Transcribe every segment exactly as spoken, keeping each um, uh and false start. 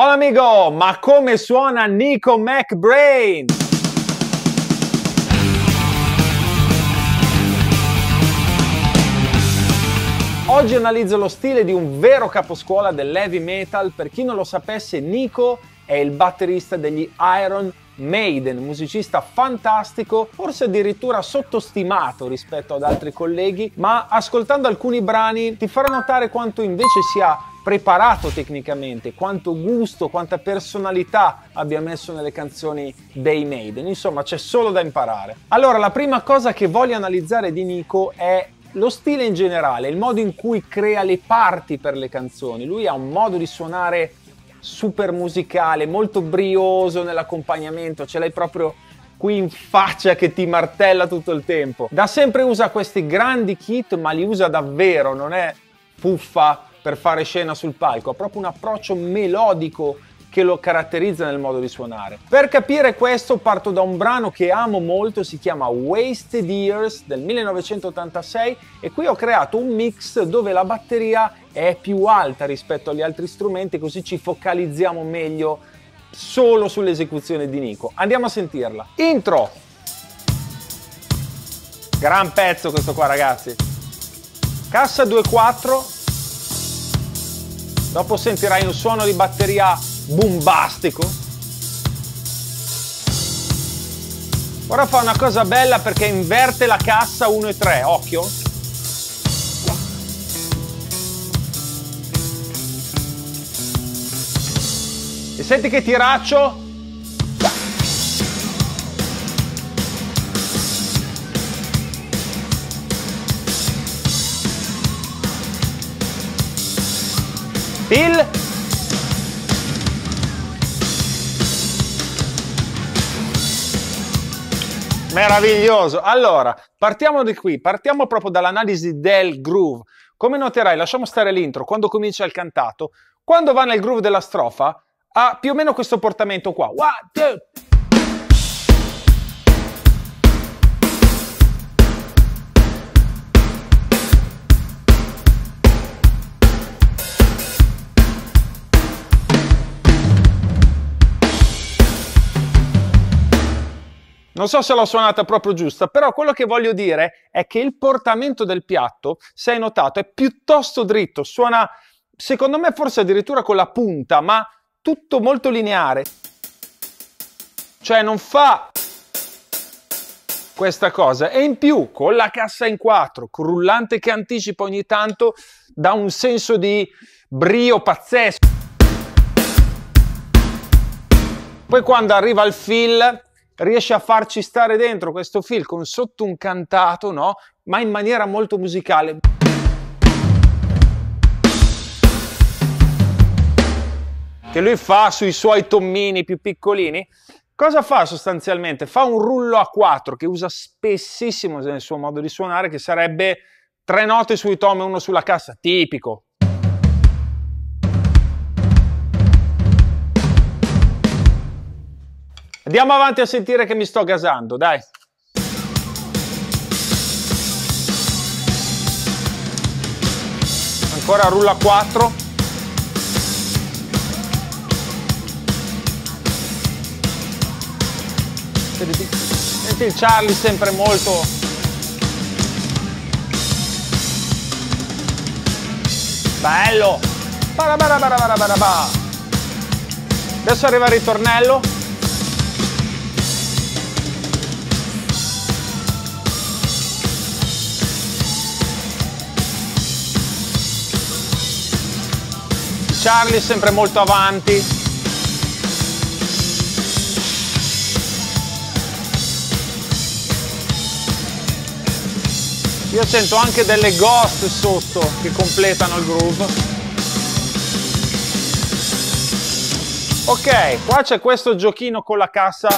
Hola amigo, ma come suona Nicko McBrain? Oggi analizzo lo stile di un vero caposcuola dell'heavy metal. Per chi non lo sapesse, Nicko è il batterista degli Iron Maiden, musicista fantastico, forse addirittura sottostimato rispetto ad altri colleghi, ma ascoltando alcuni brani ti farà notare quanto invece sia preparato tecnicamente, quanto gusto, quanta personalità abbia messo nelle canzoni dei Maiden. Insomma, c'è solo da imparare. Allora, la prima cosa che voglio analizzare di Nicko è lo stile in generale, il modo in cui crea le parti per le canzoni. Lui ha un modo di suonare super musicale, molto brioso nell'accompagnamento, ce l'hai proprio qui in faccia che ti martella tutto il tempo. Da sempre usa questi grandi kit, ma li usa davvero, non è fuffa per fare scena sul palco, ha proprio un approccio melodico che lo caratterizza nel modo di suonare. Per capire questo parto da un brano che amo molto, si chiama Wasted Years del millenovecentottantasei, e qui ho creato un mix dove la batteria è più alta rispetto agli altri strumenti, così ci focalizziamo meglio solo sull'esecuzione di Nicko. Andiamo a sentirla. Intro. Gran pezzo questo qua, ragazzi. Cassa due quattro. Dopo sentirai un suono di batteria bombastico. Ora fa una cosa bella perché inverte la cassa uno e tre, occhio. E senti che tiraccio. Il meraviglioso! Allora, partiamo da qui, partiamo proprio dall'analisi del groove. Come noterai, lasciamo stare l'intro, quando comincia il cantato, quando va nel groove della strofa, ha più o meno questo portamento qua. One, two. Non so se l'ho suonata proprio giusta, però quello che voglio dire è che il portamento del piatto, se hai notato, è piuttosto dritto, suona, secondo me, forse addirittura con la punta, ma tutto molto lineare. Cioè non fa questa cosa. E in più, con la cassa in quattro, crullante che anticipa ogni tanto, dà un senso di brio pazzesco. Poi quando arriva il fill, riesce a farci stare dentro questo feel con sotto un cantato, no? Ma in maniera molto musicale. Che lui fa sui suoi tommini più piccolini. Cosa fa sostanzialmente? Fa un rullo a quattro che usa spessissimo nel suo modo di suonare, che sarebbe tre note sui tom e uno sulla cassa, tipico. Andiamo avanti a sentire che mi sto gasando, dai. Ancora rulla quattro. Senti il Charlie sempre molto. Bello. Adesso arriva il ritornello. Charlie sempre molto avanti. Io sento anche delle ghost sotto che completano il groove. Ok, qua c'è questo giochino con la cassa.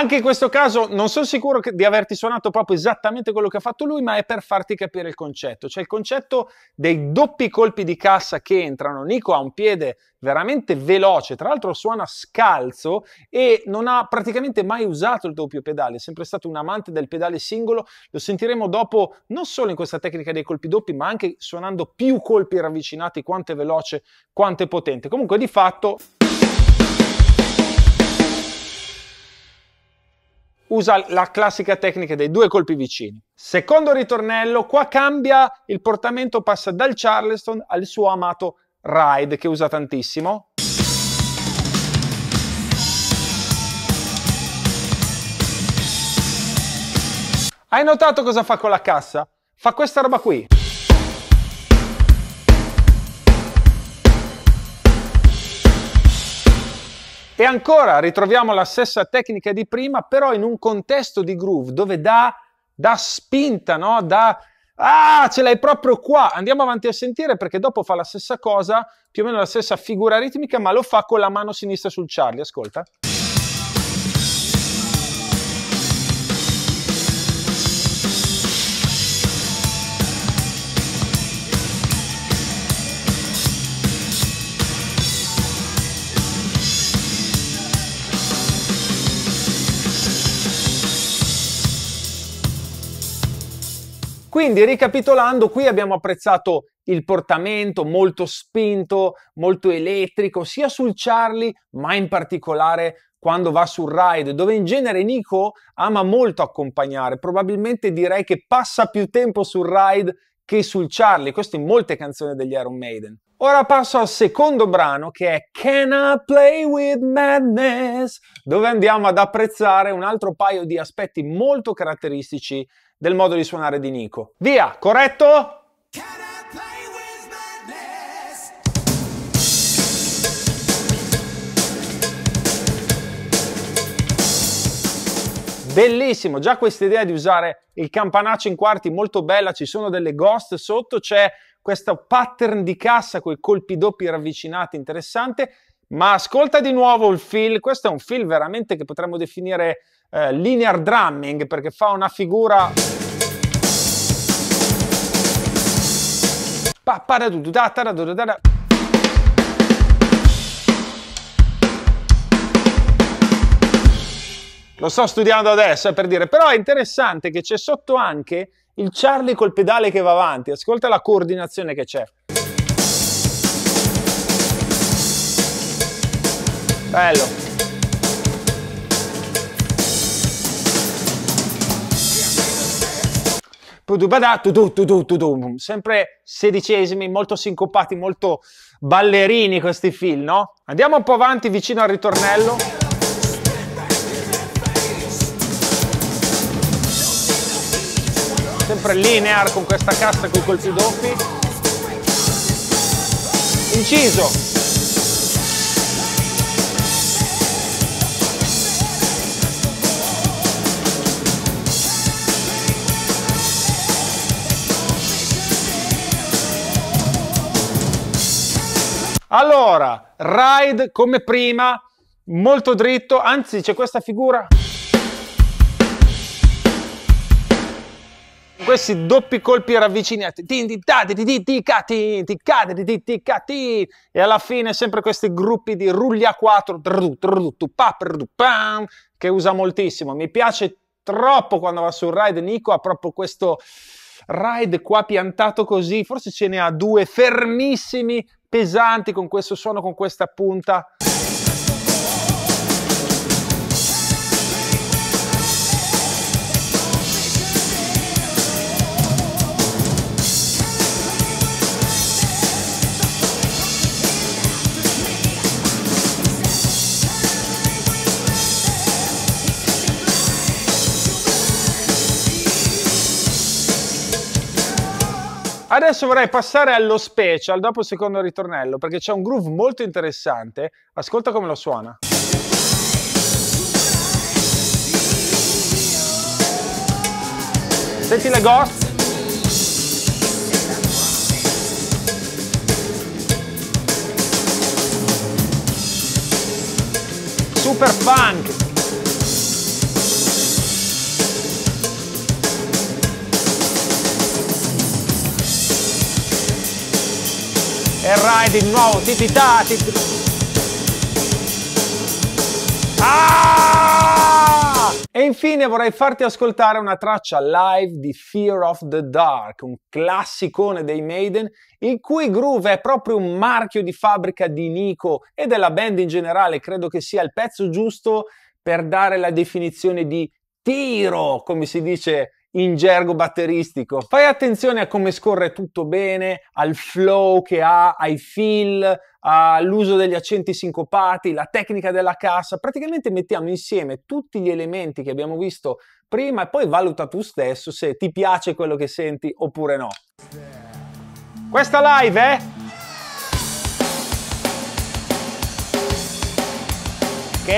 Anche in questo caso non sono sicuro che, di averti suonato proprio esattamente quello che ha fatto lui, ma è per farti capire il concetto. Cioè il concetto dei doppi colpi di cassa che entrano. Nicko ha un piede veramente veloce, tra l'altro suona scalzo e non ha praticamente mai usato il doppio pedale, è sempre stato un amante del pedale singolo. Lo sentiremo dopo non solo in questa tecnica dei colpi doppi, ma anche suonando più colpi ravvicinati, quanto è veloce, quanto è potente. Comunque di fatto usa la classica tecnica dei due colpi vicini. Secondo ritornello, qua cambia il portamento, passa dal Charleston al suo amato Ride, che usa tantissimo. Hai notato cosa fa con la cassa? Fa questa roba qui. E ancora ritroviamo la stessa tecnica di prima, però in un contesto di groove dove dà, dà spinta, no? Dà, ah, ce l'hai proprio qua. Andiamo avanti a sentire, perché dopo fa la stessa cosa, più o meno la stessa figura ritmica, ma lo fa con la mano sinistra sul Charlie. Ascolta. Quindi, ricapitolando, qui abbiamo apprezzato il portamento molto spinto, molto elettrico, sia sul Charlie, ma in particolare quando va sul Ride, dove in genere Nicko ama molto accompagnare. Probabilmente direi che passa più tempo sul Ride che sul Charlie, questo in molte canzoni degli Iron Maiden. Ora passo al secondo brano, che è Can I Play With Madness, dove andiamo ad apprezzare un altro paio di aspetti molto caratteristici del modo di suonare di Nicko. Via, corretto? Bellissimo, già questa idea di usare il campanaccio in quarti molto bella, ci sono delle ghost sotto, c'è questo pattern di cassa con i colpi doppi ravvicinati, interessante. Ma ascolta di nuovo il feel, questo è un feel veramente che potremmo definire eh, linear drumming, perché fa una figura lo sto studiando adesso eh, per dire, però è interessante che c'è sotto anche il Charlie col pedale che va avanti. Ascolta la coordinazione che c'è. Bello. Sempre sedicesimi, molto sincopati, molto ballerini questi film, no? Andiamo un po' avanti vicino al ritornello. Sempre linear con questa cassa con i colpi doppi. Inciso. Allora, Ride come prima, molto dritto, anzi c'è questa figura. Questi doppi colpi ravvicinati. E alla fine sempre questi gruppi di rulli a quattro, che usa moltissimo. Mi piace troppo quando va sul Ride, Nicko ha proprio questo Ride qua piantato così, forse ce ne ha due fermissimi, pesanti, con questo suono, con questa punta. Adesso vorrei passare allo special, dopo il secondo ritornello, perché c'è un groove molto interessante. Ascolta come lo suona. Senti le ghost. Super funk. McBrain di nuovo, titità, titità. Ah! E infine vorrei farti ascoltare una traccia live di Fear of the Dark, un classicone dei Maiden, il cui groove è proprio un marchio di fabbrica di Nicko e della band in generale. Credo che sia il pezzo giusto per dare la definizione di tiro, come si dice in gergo batteristico. Fai attenzione a come scorre tutto bene, al flow che ha, ai feel, all'uso degli accenti sincopati, la tecnica della cassa. Praticamente mettiamo insieme tutti gli elementi che abbiamo visto prima e poi valuta tu stesso se ti piace quello che senti oppure no. Questa live, eh?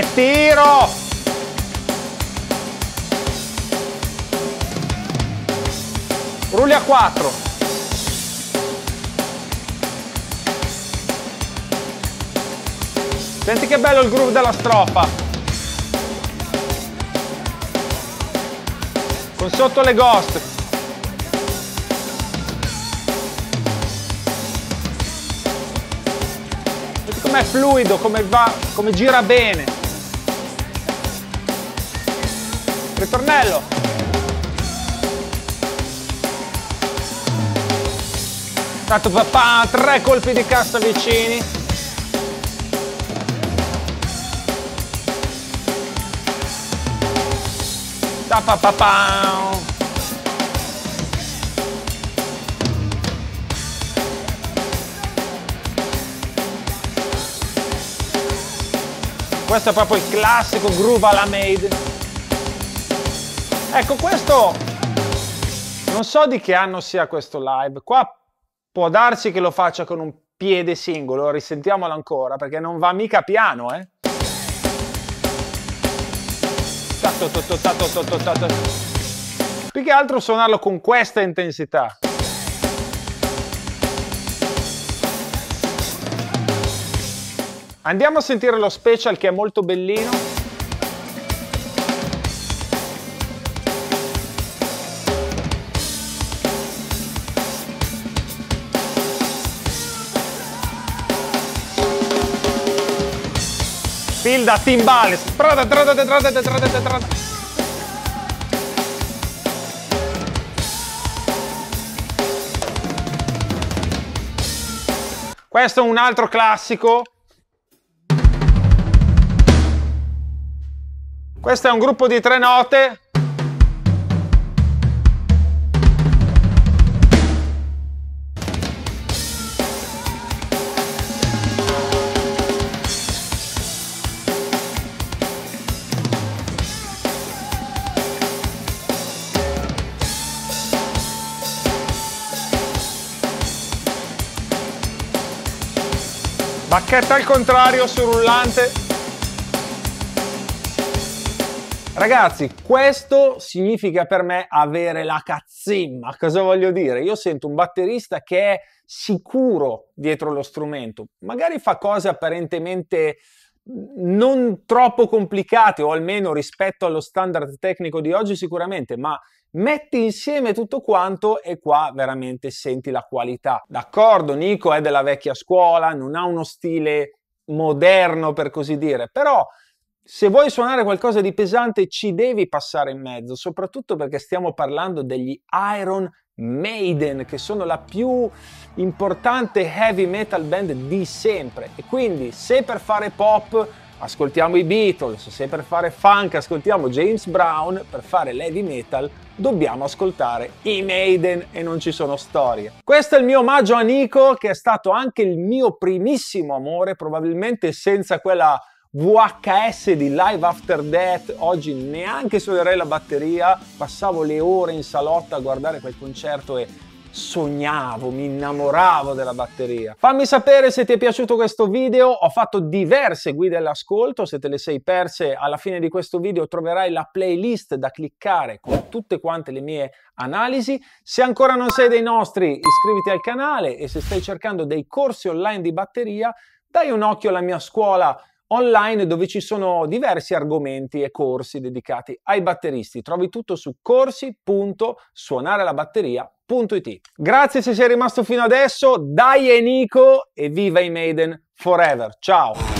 Che tiro! Rulli a quattro. Senti che bello il groove della strofa. Con sotto le ghost. Senti com'è fluido, come va, come gira bene. Ritornello. Tanto papà, tre colpi di cassa vicini. Tappa papà. Questo è proprio il classico groove alla Maiden. Ecco, questo non so di che anno sia questo live. Qua può darsi che lo faccia con un piede singolo, risentiamolo ancora, perché non va mica piano, eh? Più che altro suonarlo con questa intensità. Andiamo a sentire lo special che è molto bellino. Feel da timbale. Questo è un altro classico. Questo è un gruppo di tre note. Bacchetta al contrario sul rullante. Ragazzi, questo significa per me avere la cazzimma. Cosa voglio dire? Io sento un batterista che è sicuro dietro lo strumento. Magari fa cose apparentemente non troppo complicate, o almeno rispetto allo standard tecnico di oggi sicuramente, ma metti insieme tutto quanto e qua veramente senti la qualità. D'accordo, Nicko è della vecchia scuola, non ha uno stile moderno per così dire, però se vuoi suonare qualcosa di pesante ci devi passare in mezzo, soprattutto perché stiamo parlando degli Iron Maiden, che sono la più importante heavy metal band di sempre, e quindi se per fare pop ascoltiamo i Beatles, se per fare funk ascoltiamo James Brown, per fare heavy metal dobbiamo ascoltare i Maiden e non ci sono storie. Questo è il mio omaggio a Nicko, che è stato anche il mio primissimo amore, probabilmente senza quella V H S di Live After Death oggi neanche suonerei la batteria. Passavo le ore in salotto a guardare quel concerto e sognavo, mi innamoravo della batteria. Fammi sapere se ti è piaciuto questo video, ho fatto diverse guide all'ascolto, se te le sei perse alla fine di questo video troverai la playlist da cliccare con tutte quante le mie analisi. Se ancora non sei dei nostri iscriviti al canale, e se stai cercando dei corsi online di batteria dai un occhio alla mia scuola online dove ci sono diversi argomenti e corsi dedicati ai batteristi. Trovi tutto su corsi punto suonarelabatteria punto com. suonarelabatteria punto it. Grazie se sei rimasto fino adesso, dai e Nico, e viva i Maiden Forever, ciao!